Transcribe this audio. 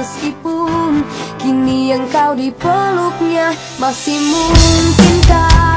meskipun kini engkau dipeluknya, masih mungkinkah